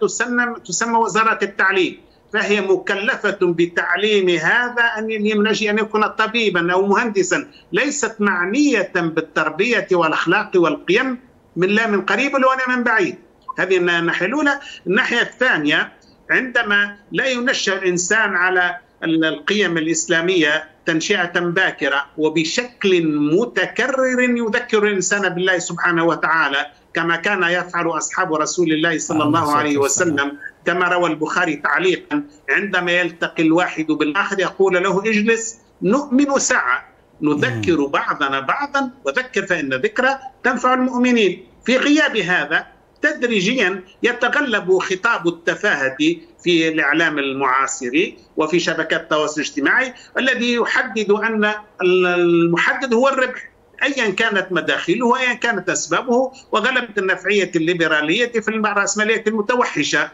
تسمى وزارة التعليم، فهي مكلفة بتعليم هذا أن ينجي أن يكون طبيبا أو مهندسا، ليست معنية بالتربية والأخلاق والقيم من لا من قريب ولا من بعيد. هذه الناحية الأولى. الناحية الثانية، عندما لا ينشأ الإنسان على القيم الإسلامية تنشئة باكرة وبشكل متكرر يذكر الإنسان بالله سبحانه وتعالى كما كان يفعل أصحاب رسول الله صلى الله عليه وسلم، كما روى البخاري تعليقا عندما يلتقي الواحد بالآخر يقول له اجلس نؤمن ساعة، نذكر بعضنا بعضا وذكر فإن ذكرى تنفع المؤمنين. في غياب هذا تدريجيا يتغلب خطاب التفاهة في الإعلام المعاصر وفي شبكات التواصل الاجتماعي الذي يحدد أن المحدد هو الربح أيا كانت مداخله وأيا كانت أسبابه، وغلبت النفعية الليبرالية في الرأسمالية المتوحشة.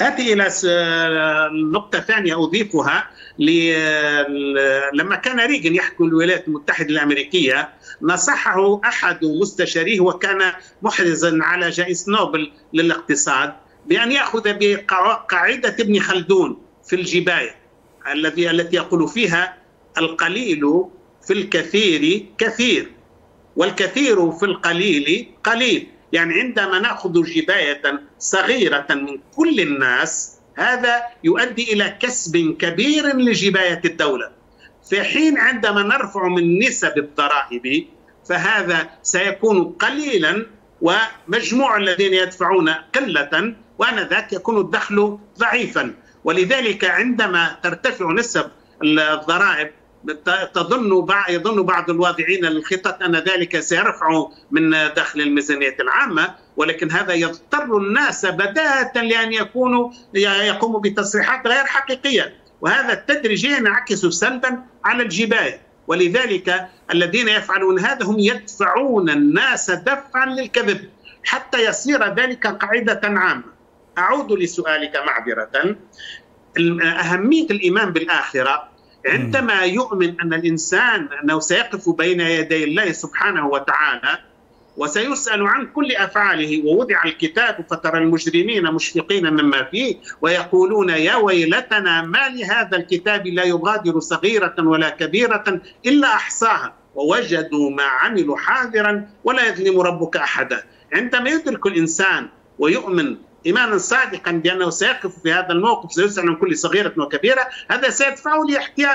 آتي إلى نقطة ثانية أضيفها، لما كان ريغن يحكم الولايات المتحدة الأمريكية نصحه أحد مستشاريه وكان محرزا على جائزة نوبل للاقتصاد بأن يأخذ بقاعدة ابن خلدون في الجباية التي يقول فيها القليل في الكثير كثير والكثير في القليل قليل. يعني عندما نأخذ جباية صغيرة من كل الناس هذا يؤدي إلى كسب كبير لجباية الدولة، في حين عندما نرفع من نسب الضرائب فهذا سيكون قليلا ومجموع الذين يدفعون قلة، وآنذاك يكون الدخل ضعيفا. ولذلك عندما ترتفع نسب الضرائب يظن بعض الواضعين الخطط أن ذلك سيرفع من دخل الميزانية العامة، ولكن هذا يضطر الناس بداية لأن يقوموا بتصريحات غير حقيقية، وهذا التدريجيا ينعكس سلبا على الجباية. ولذلك الذين يفعلون هذا هم يدفعون الناس دفعا للكذب حتى يصير ذلك قاعدة عامة. أعود لسؤالك معذرة، أهمية الإيمان بالآخرة. عندما يؤمن أن الإنسان أنه سيقف بين يدي الله سبحانه وتعالى وسيسأل عن كل أفعاله، ووضع الكتاب فترى المجرمين مشفقين مما فيه ويقولون يا ويلتنا ما لهذا الكتاب لا يغادر صغيرة ولا كبيرة إلا أحصاها ووجدوا ما عملوا حاضرا ولا يظلم ربك أحدا. عندما يدرك الإنسان ويؤمن إيمانا صادقا بأنه سيقف في هذا الموقف سيسأل عن كل صغيرة وكبيرة، هذا سيدفعه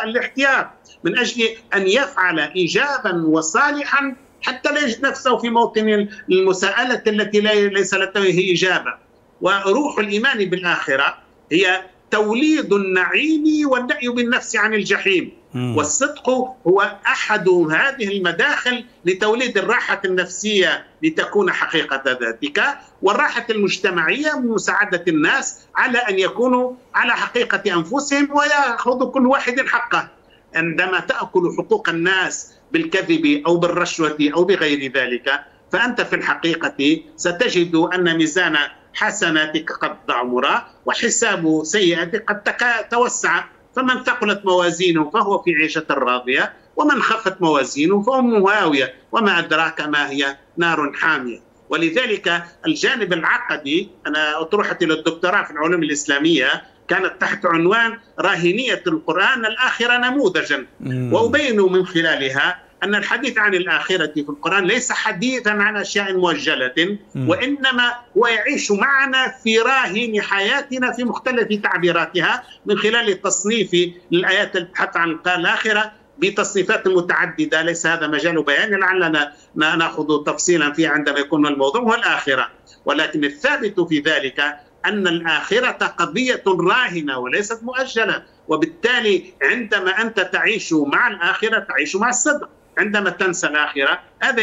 للاحتياط من أجل أن يفعل إيجابا وصالحا حتى لا يجد نفسه في موطن المساءلة التي ليس لديه إجابة. وروح الإيمان بالآخرة هي توليد النعيم والنأي بالنفس عن الجحيم، والصدق هو أحد هذه المداخل لتوليد الراحة النفسية لتكون حقيقة ذاتك، والراحة المجتمعية من مساعدة الناس على أن يكونوا على حقيقة أنفسهم ويأخذ كل واحد حقه. عندما تأكل حقوق الناس بالكذب أو بالرشوة أو بغير ذلك فأنت في الحقيقة ستجد أن ميزان حسناتك قد ضعمر وحساب سيئاتك قد توسع. فمن ثقلت موازينه فهو في عيشة راضية، ومن خفت موازينه فأمه هاوية وما أدراك ما هي نار حامية. ولذلك الجانب العقدي، أنا أطروحتي للدكتوراه في العلوم الإسلامية كانت تحت عنوان راهنية القرآن الآخرة نموذجا، وأبين من خلالها أن الحديث عن الآخرة في القرآن ليس حديثا عن أشياء موجلة، وإنما هو يعيش معنا في راهن حياتنا في مختلف تعبيراتها من خلال تصنيف الآيات البحث عن الآخرة بتصنيفات متعددة. ليس هذا مجال بيان، لعلنا نأخذ تفصيلا فيه عندما يكون الموضوع هو الآخرة، ولكن الثابت في ذلك أن الآخرة قضية راهنة وليست مؤجلة، وبالتالي عندما أنت تعيش مع الآخرة تعيش مع الصدق. عندما تنسى الآخرة هذا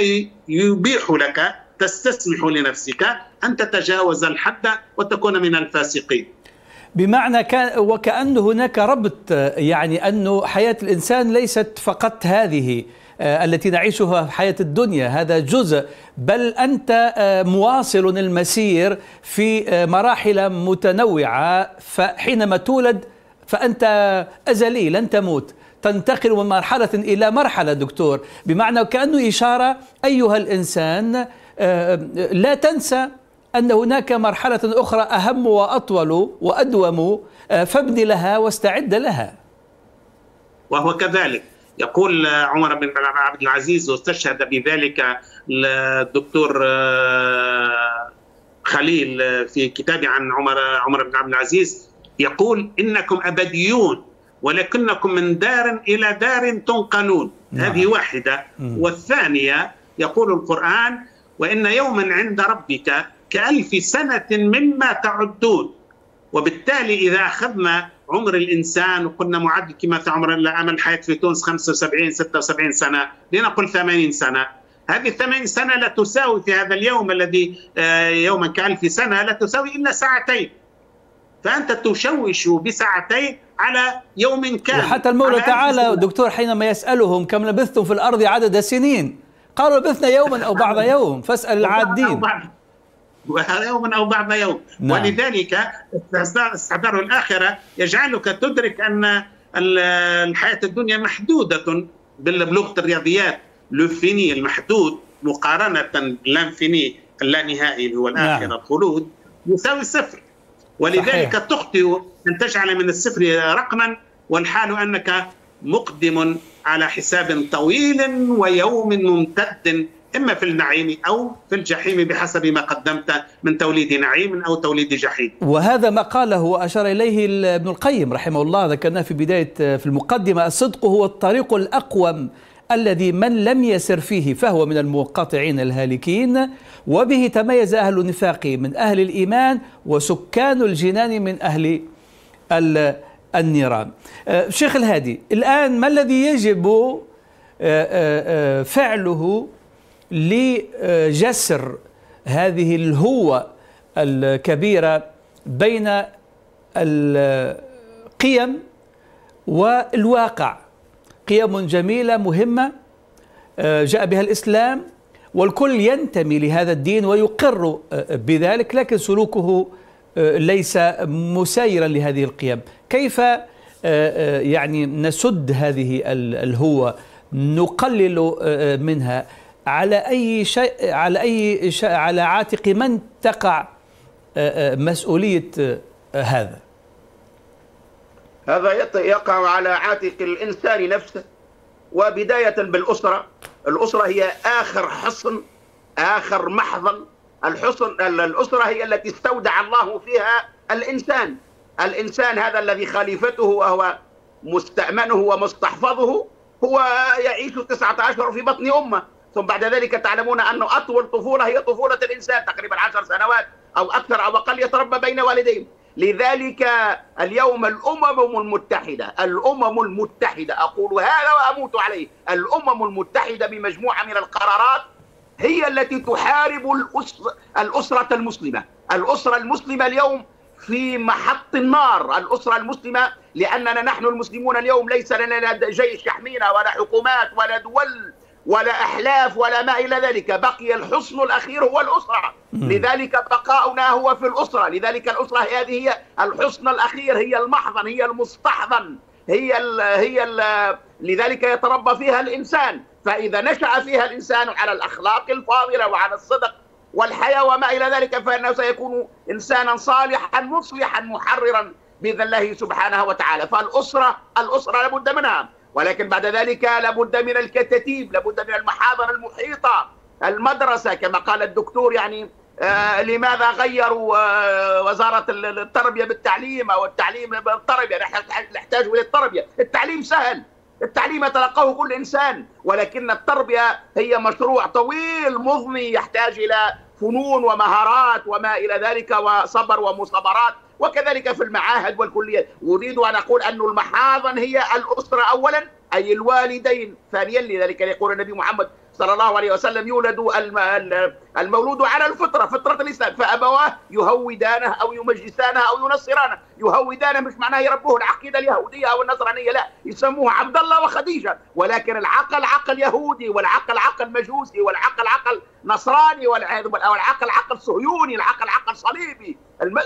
يبيح لك تستسمح لنفسك أن تتجاوز الحد وتكون من الفاسقين. بمعنى وكأن هناك ربط، يعني أن حياة الإنسان ليست فقط هذه التي نعيشها في حياة الدنيا، هذا جزء، بل أنت مواصل المسير في مراحل متنوعة، فحينما تولد فأنت أزلي لن تموت، تنتقل من مرحلة إلى مرحلة دكتور، بمعنى كأنه إشارة أيها الإنسان لا تنسى أن هناك مرحلة أخرى أهم وأطول وأدوم فابن لها واستعد لها. وهو كذلك يقول عمر بن عبد العزيز، واستشهد بذلك الدكتور خليل في كتابه عن عمر بن عبد العزيز، يقول إنكم أبديون ولكنكم من دار إلى دار تنقلون. هذه واحدة. والثانية يقول القرآن: وإن يوما عند ربك كألف سنة مما تعدون. وبالتالي إذا أخذنا عمر الإنسان وقلنا معدل كما في عمر الحياة في تونس 75 76 سنة، لنقل 80 سنة، هذه ال80 سنة لا تساوي في هذا اليوم الذي يوما كألف سنة لا تساوي إلا ساعتين، فأنت تشوش بساعتين على يوم كامل. وحتى المولى تعالى دكتور حينما يسألهم كم لبثتم في الأرض عدد سنين، قالوا لبثنا يوما أو بعض يوم فاسأل العادين، يوما أو بعض يوم. نعم. ولذلك استحضار الآخرة يجعلك تدرك أن الحياة الدنيا محدودة بلغة الرياضيات، لوفيني المحدود مقارنة لانفيني اللانهائي اللي هو الآخرة. نعم. الخلود يساوي صفر، ولذلك صحيح. تخطئ أن تجعل من الصفر رقما، والحال أنك مقدم على حساب طويل ويوم ممتد، إما في النعيم أو في الجحيم بحسب ما قدمت من توليد نعيم أو توليد جحيم. وهذا ما قاله وأشار إليه ابن القيم رحمه الله، ذكرناه في بداية في المقدمة: الصدق هو الطريق الأقوم الذي من لم يسر فيه فهو من المنقطعين الهالكين، وبه تميز أهل النفاق من أهل الإيمان وسكان الجنان من أهل النيران. شيخ الهادي، الآن ما الذي يجب فعله لجسر هذه الهوة الكبيرة بين القيم والواقع؟ قيم جميلة مهمة جاء بها الإسلام والكل ينتمي لهذا الدين ويقر بذلك، لكن سلوكه ليس مسايرا لهذه القيم. كيف يعني نسد هذه الهوة، نقلل منها؟ على أي شيء، على عاتق من تقع مسؤولية هذا؟ هذا يقع على عاتق الإنسان نفسه، وبداية بالأسرة. الأسرة هي آخر حصن، آخر محضن. الأسرة هي التي استودع الله فيها الإنسان. الإنسان هذا الذي خليفته وهو مستأمنه ومستحفظه هو يعيش 19 في بطن أمه، ثم بعد ذلك تعلمون أن أطول طفولة هي طفولة الإنسان، تقريبا 10 سنوات أو أكثر أو أقل يتربى بين والديه. لذلك اليوم الأمم المتحدة، أقول هذا وأموت عليه، الأمم المتحدة بمجموعة من القرارات هي التي تحارب الأسرة المسلمة. الأسرة المسلمة اليوم في محط النار. الأسرة المسلمة، لأننا نحن المسلمون اليوم ليس لنا جيش يحمينا ولا حكومات ولا دول ولا أحلاف ولا ما إلى ذلك، بقي الحصن الأخير هو الأسرة. لذلك بقاؤنا هو في الأسرة. لذلك الأسرة هذه هي الحصن الأخير، هي المحضن، هي المستحضن، لذلك يتربى فيها الإنسان. فإذا نشأ فيها الإنسان على الأخلاق الفاضلة وعلى الصدق والحياة وما إلى ذلك، فإنه سيكون إنسانا صالحا مصلحا محررا بإذن الله سبحانه وتعالى. فالأسرة لابد منها، ولكن بعد ذلك لابد من الكتاتيب، لابد من المحاضن المحيطة، المدرسة. كما قال الدكتور يعني لماذا غيروا وزارة التربية بالتعليم أو التعليم بالتربية؟ نحتاج إلى التربية. التعليم سهل، التعليم يتلقاه كل إنسان، ولكن التربية هي مشروع طويل مضني يحتاج إلى فنون ومهارات وما إلى ذلك وصبر ومصابرات، وكذلك في المعاهد والكليات. أريد أن أقول أن المحاضن هي الأسرة أولا، أي الوالدين ثانيا. لذلك يقول النبي محمد صلى الله عليه وسلم يولد المولود على الفطرة، فطرة الإسلام، فأبواه يهودانه أو يمجسانه أو ينصرانه. يهودانه مش معناه يربوه العقيدة اليهودية أو النصرانية، لا، يسموه عبد الله وخديجة، ولكن العقل عقل يهودي، والعقل عقل مجوسي، والعقل عقل نصراني، والعقل عقل صهيوني، العقل عقل صليبي.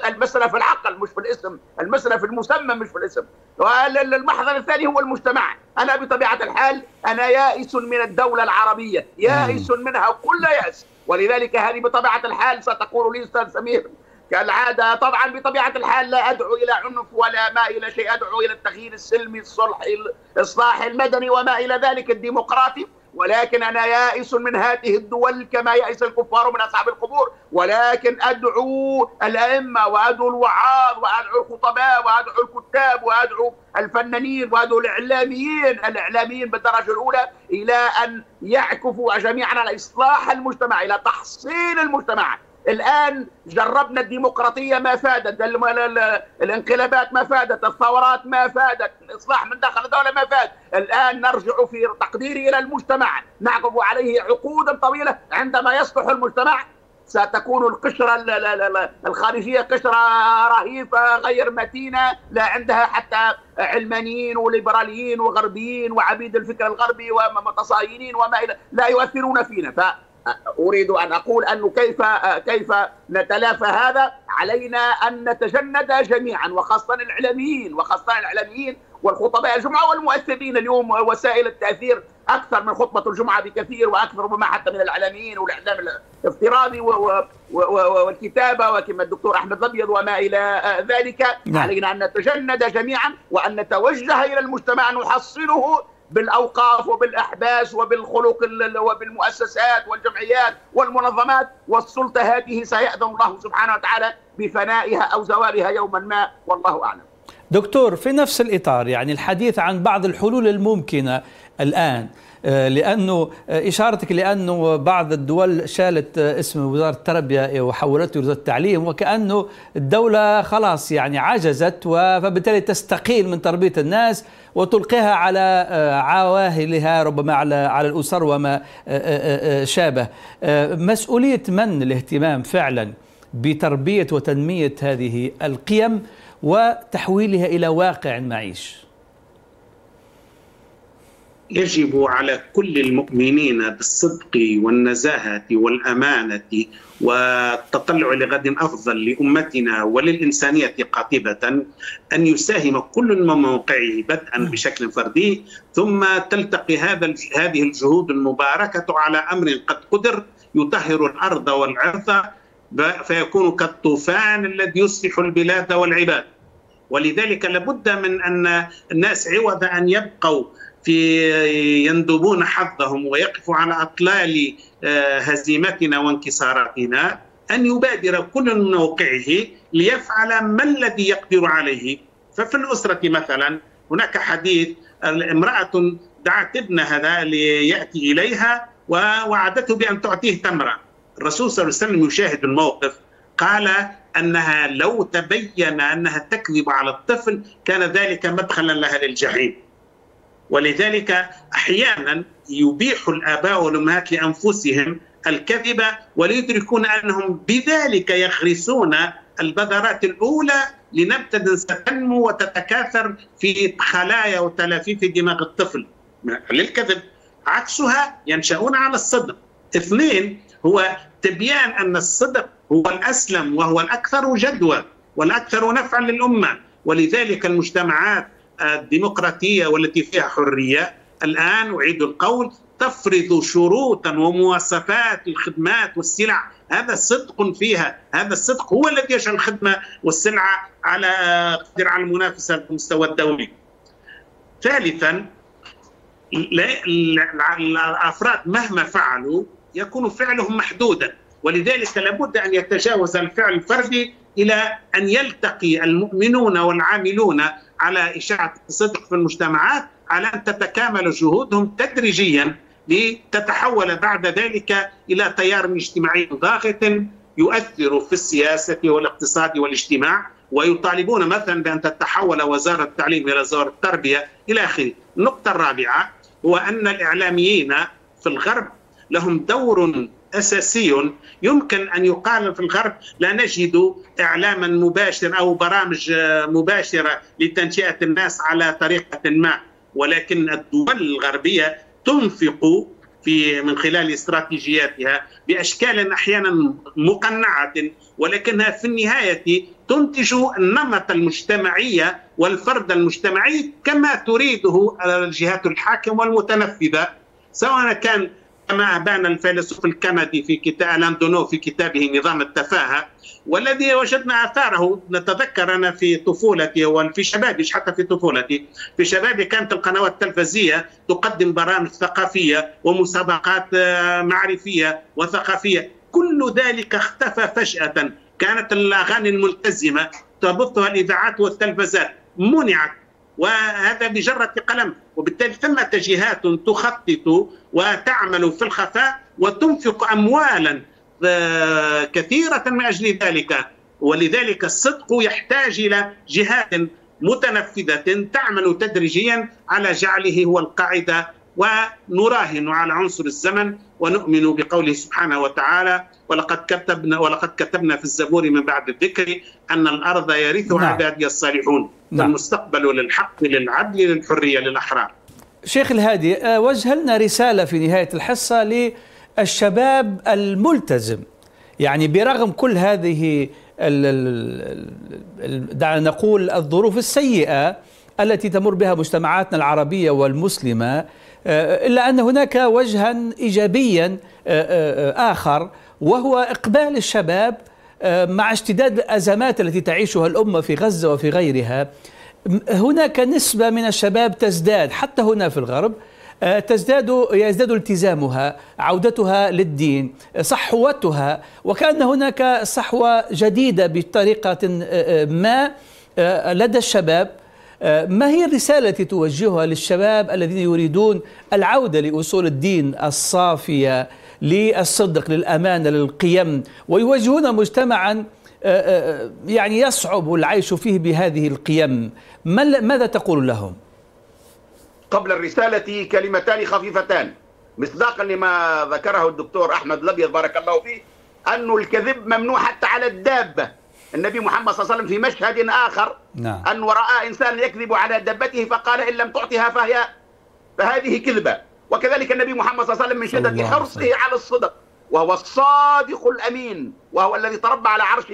المسألة في العقل مش في الاسم، المسألة في المسمى مش في الاسم. والمحضر الثاني هو المجتمع. أنا بطبيعة الحال أنا يائس من الدولة العربية، يائس منها كل يأس، ولذلك هذه بطبيعة الحال ستقول لي أستاذ سمير كالعادة، طبعا بطبيعة الحال لا أدعو إلى عنف ولا ما إلى شيء، أدعو إلى التغيير السلمي الصلحي الإصلاح المدني وما إلى ذلك الديمقراطي، ولكن أنا يائس من هذه الدول كما يأس الكفار من أصحاب القبور. ولكن أدعو الأئمة وأدعو الوعاظ وأدعو الخطباء وأدعو الكتاب وأدعو الفنانين وأدعو الإعلاميين بالدرجة الأولى إلى أن يعكفوا جميعا على إصلاح المجتمع، إلى تحصين المجتمع. الآن جربنا الديمقراطية ما فادت، الانقلابات ما فادت، الثورات ما فادت، الإصلاح من داخل الدولة ما فاد. الآن نرجع في تقديري إلى المجتمع، نعقب عليه عقودا طويلة. عندما يصلح المجتمع ستكون القشرة الخارجية قشرة رهيفة غير متينة، لا عندها حتى علمانيين وليبراليين وغربيين وعبيد الفكر الغربي ومتصاينين وما إلى، لا يؤثرون فينا. أريد أن أقول أنه كيف نتلافى هذا؟ علينا أن نتجند جميعا، وخاصة الإعلاميين، والخطباء الجمعة والمؤثرين. اليوم وسائل التأثير أكثر من خطبة الجمعة بكثير، وأكثر ربما حتى من الإعلاميين والإعلام الافتراضي والكتابة، وكما الدكتور أحمد الأبيض وما إلى ذلك. علينا أن نتجند جميعا وأن نتوجه إلى المجتمع، نحصنه بالأوقاف وبالأحباس وبالخلق وبالمؤسسات والجمعيات والمنظمات، والسلطة هذه سيأذن الله سبحانه وتعالى بفنائها أو زوالها يوما ما، والله أعلم. دكتور، في نفس الإطار يعني الحديث عن بعض الحلول الممكنة الآن، لأنه إشارتك لأنه بعض الدول شالت اسم وزارة التربية وحولته لوزارة التعليم، وكأنه الدولة خلاص يعني عجزت، فبالتالي تستقيل من تربية الناس وتلقيها على عواهلها، ربما على الأسر وما شابه. مسؤولية من الاهتمام فعلا بتربية وتنمية هذه القيم وتحويلها إلى واقع نعيش؟ يجب على كل المؤمنين بالصدق والنزاهة والأمانة والتطلع لغد أفضل لأمتنا وللإنسانية قاطبة أن يساهم كل من موقعه، بدءا بشكل فردي، ثم تلتقي هذه الجهود المباركة على أمر قد قدر يطهر الأرض والعرض، فيكون كالطوفان الذي يصلح البلاد والعباد. ولذلك لابد من أن الناس عوض أن يبقوا في يندبون حظهم ويقفوا على أطلال هزيمتنا وانكساراتنا، أن يبادر كل من موقعه ليفعل ما الذي يقدر عليه. ففي الأسرة مثلا هناك حديث، امرأة دعت ابنها ليأتي إليها ووعدته بأن تعطيه تمرة. الرسول صلى الله عليه وسلم يشاهد الموقف، قال أنها لو تبين أنها تكذب على الطفل كان ذلك مدخلا لها للجحيم. ولذلك أحيانا يبيح الآباء والأمهات لأنفسهم الكذب، وليدركون أنهم بذلك يخرسون البذرات الأولى لنبتة ستنمو وتتكاثر في خلايا وتلافيف دماغ الطفل للكذب، عكسها ينشأون على الصدق. اثنين، هو تبيان أن الصدق هو الأسلم وهو الأكثر جدوى والأكثر نفعا للأمة. ولذلك المجتمعات الديمقراطية والتي فيها حرية الآن، أعيد القول، تفرض شروطا ومواصفات الخدمات والسلع. هذا صدق فيها، هذا الصدق هو الذي يجعل الخدمة والسلعة على قدر على المنافسة على المستوى الدولي. ثالثا، الأفراد مهما فعلوا يكون فعلهم محدودا، ولذلك لابد أن يتجاوز الفعل الفردي إلى أن يلتقي المؤمنون والعاملون على إشاعة الصدق في المجتمعات، على أن تتكامل جهودهم تدريجيا لتتحول بعد ذلك إلى تيار اجتماعي ضاغط يؤثر في السياسة والاقتصاد والاجتماع. ويطالبون مثلا بأن تتحول وزارة التعليم إلى وزارة التربية إلى آخره. النقطة الرابعة هو أن الإعلاميين في الغرب لهم دور أساسي يمكن أن يقال في الغرب لا نجد إعلاما مباشر أو برامج مباشرة لتنشئة الناس على طريقة ما، ولكن الدول الغربية تنفق من خلال استراتيجياتها بأشكال أحيانا مقنعة، ولكنها في النهاية تنتج النمط المجتمعي والفرد المجتمعي كما تريده الجهات الحاكمة والمتنفذة، سواء كان كما أبان الفيلسوف الكندي في كتاب ألان دونو في كتابه نظام التفاهة، والذي وجدنا آثاره. نتذكر أنا في طفولتي وفي شبابي، حتى في طفولتي في شبابي كانت القنوات التلفزية تقدم برامج ثقافية ومسابقات معرفية وثقافية، كل ذلك اختفى فجأة. كانت الأغاني الملتزمة تبثها الإذاعات والتلفزيات منعت، وهذا بجرة قلم. وبالتالي ثم تجهات تخطط وتعمل في الخفاء وتنفق أموالا كثيرة من أجل ذلك، ولذلك الصدق يحتاج إلى جهات متنفذة تعمل تدريجيا على جعله هو القاعدة، ونراهن على عنصر الزمن ونؤمن بقوله سبحانه وتعالى: ولقد كتبنا في الزبور من بعد الذكر أن الأرض يرثها عبادي الصالحون. المستقبل للحق للعدل للحرية للأحرار. شيخ الهادي، وجه لنا رسالة في نهاية الحصة للشباب الملتزم، يعني برغم كل هذه دعنا نقول الظروف السيئة التي تمر بها مجتمعاتنا العربية والمسلمة، إلا أن هناك وجها إيجابيا آخر، وهو إقبال الشباب مع اشتداد الأزمات التي تعيشها الأمة في غزة وفي غيرها. هناك نسبة من الشباب تزداد حتى هنا في الغرب، يزداد التزامها، عودتها للدين، صحوتها، وكأن هناك صحوة جديدة بطريقة ما لدى الشباب. ما هي الرسالة التي توجهها للشباب الذين يريدون العودة لأصول الدين الصافية، للصدق، للأمانة، للقيم، ويواجهون مجتمعا يعني يصعب العيش فيه بهذه القيم؟ ماذا تقول لهم؟ قبل الرسالة كلمتان خفيفتان، مصداقا لما ذكره الدكتور أحمد الأبيض بارك الله فيه، أن الكذب ممنوع حتى على الدابة. النبي محمد صلى الله عليه وسلم في مشهد آخر أنه رأى إنسان يكذب على دابته فقال: إن لم تعطها فهذه كذبة. وكذلك النبي محمد صلى الله عليه وسلم من شدة حرصه على الصدق، وهو الصادق الأمين، وهو الذي تربى على عرش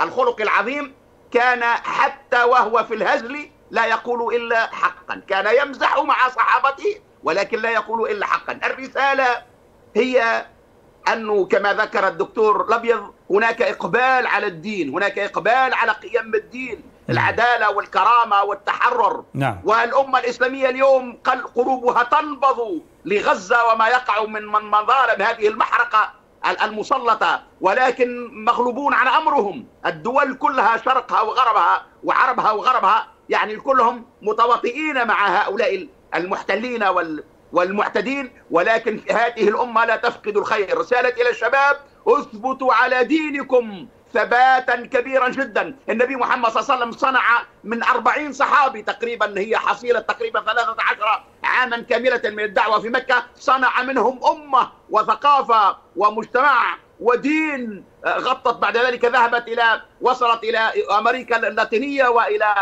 الخلق العظيم، كان حتى وهو في الهزل لا يقول إلا حقا، كان يمزح مع صحابته ولكن لا يقول إلا حقا. الرسالة هي أنه كما ذكر الدكتور الأبيض هناك إقبال على الدين، هناك إقبال على قيم الدين، العدالة والكرامة والتحرر. والأمة الإسلامية اليوم قلوبها تنبض لغزة وما يقع من مظالم هذه المحرقة المسلطة، ولكن مغلوبون عن أمرهم. الدول كلها شرقها وغربها وعربها وغربها يعني كلهم متواطئين مع هؤلاء المحتلين والمعتدين، ولكن هذه الأمة لا تفقد الخير. رسالة إلى الشباب: اثبتوا على دينكم ثباتا كبيرا جدا. النبي محمد صلى الله عليه وسلم صنع من 40 صحابي تقريبا، هي حصيلة تقريبا 13 عاما كاملة من الدعوة في مكة، صنع منهم أمة وثقافة ومجتمع ودين، غطت بعد ذلك، ذهبت إلى، وصلت إلى أمريكا اللاتينية وإلى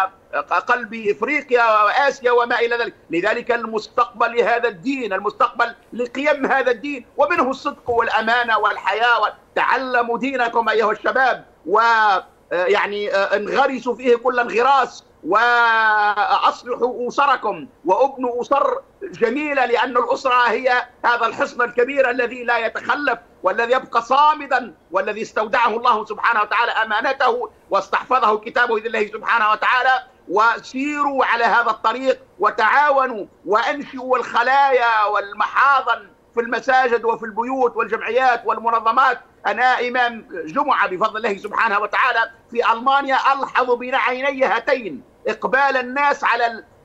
قلب إفريقيا وآسيا وما إلى ذلك. لذلك المستقبل لهذا الدين، المستقبل لقيم هذا الدين، ومنه الصدق والأمانة والحياة. تعلموا دينكم أيها الشباب، ويعني انغرسوا فيه كل انغراس، وأصلحوا أسركم، وأبنوا أسر جميلة، لأن الأسرة هي هذا الحصن الكبير الذي لا يتخلف، والذي يبقى صامدا، والذي استودعه الله سبحانه وتعالى أمانته واستحفظه كتابه لله سبحانه وتعالى. وسيروا على هذا الطريق وتعاونوا، وأنشئوا الخلايا والمحاضن في المساجد وفي البيوت والجمعيات والمنظمات. أنا إمام جمعة بفضل الله سبحانه وتعالى في ألمانيا، ألحظ بين عيني هاتين إقبال الناس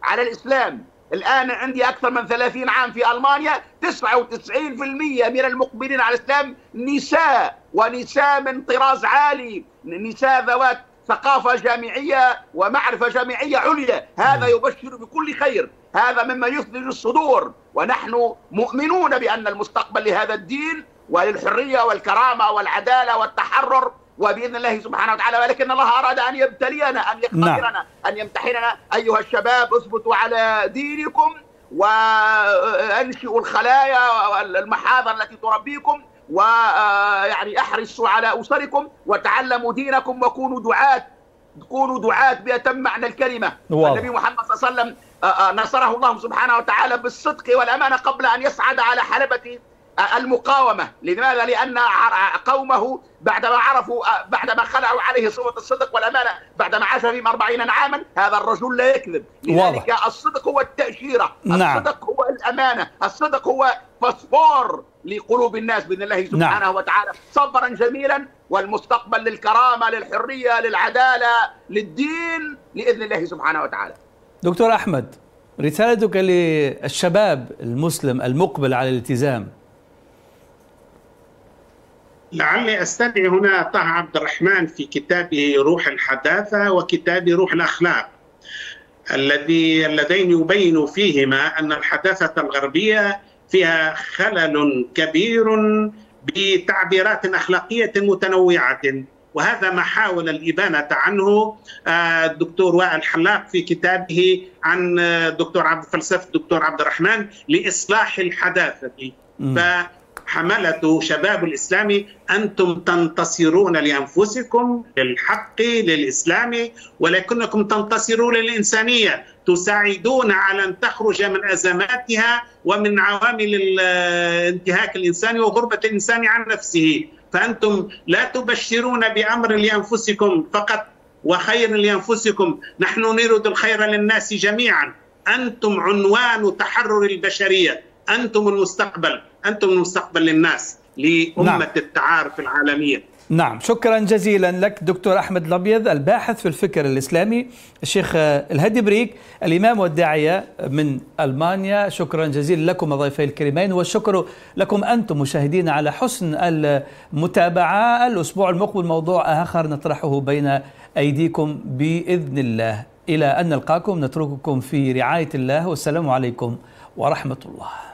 على الإسلام. الآن عندي أكثر من 30 عام في ألمانيا، 99% من المقبلين على الإسلام نساء، ونساء من طراز عالي، نساء ذوات ثقافة جامعية ومعرفة جامعية عليا. هذا يبشر بكل خير. هذا مما يثلج الصدور، ونحن مؤمنون بأن المستقبل لهذا الدين وللحرية والكرامة والعدالة والتحرر وبإذن الله سبحانه وتعالى، ولكن الله أراد أن يبتلينا، أن يختبرنا، أن يمتحننا. أيها الشباب اثبتوا على دينكم وأنشئوا الخلايا والمحاضر التي تربيكم، ويعني احرصوا على أسركم وتعلموا دينكم وكونوا دعاة، كونوا دعاة بأتم معنى الكلمة. والنبي محمد صلى الله عليه وسلم نصره الله سبحانه وتعالى بالصدق والأمانة قبل أن يصعد على حلبة المقاومة. لماذا؟ لأن قومه بعدما عرفوا، بعدما خلعوا عليه صفة الصدق والأمانة، بعدما عاش فيهم 40 عاما، هذا الرجل لا يكذب. لذلك الصدق هو التأشيرة، الصدق هو الأمانة، الصدق هو فسفور لقلوب الناس بإذن الله سبحانه وتعالى. صبرا جميلا، والمستقبل للكرامة، للحرية، للعدالة، للدين بإذن الله سبحانه وتعالى. دكتور أحمد، رسالتك للشباب المسلم المقبل على الالتزام. لعلي أستدعي هنا طه عبد الرحمن في كتابه روح الحداثة وكتابه روح الأخلاق، اللذين يبين فيهما أن الحداثة الغربية فيها خلل كبير بتعبيرات أخلاقية متنوعة، وهذا ما حاول الإبانة عنه الدكتور وائل حلاق في كتابه عن فلسفة الدكتور عبد الرحمن لإصلاح الحداثة. حملة شباب الإسلام أنتم تنتصرون لأنفسكم، للحق، للإسلام، ولكنكم تنتصرون للإنسانية، تساعدون على أن تخرج من أزماتها ومن عوامل الانتهاك الإنساني وغربة الإنسان عن نفسه. فأنتم لا تبشرون بأمر لأنفسكم فقط وخير لأنفسكم، نحن نريد الخير للناس جميعا. أنتم عنوان تحرر البشرية، أنتم المستقبل، أنتم المستقبل للناس، لأمة التعارف العالمية. شكرا جزيلا لك دكتور أحمد الأبيض، الباحث في الفكر الإسلامي، الشيخ الهادي بريك الإمام والداعية من ألمانيا. شكرا جزيلا لكم ضيفي الكريمين، والشكر لكم أنتم مشاهدين على حسن المتابعة. الأسبوع المقبل موضوع آخر نطرحه بين أيديكم بإذن الله. إلى أن نلقاكم نترككم في رعاية الله، والسلام عليكم ورحمة الله.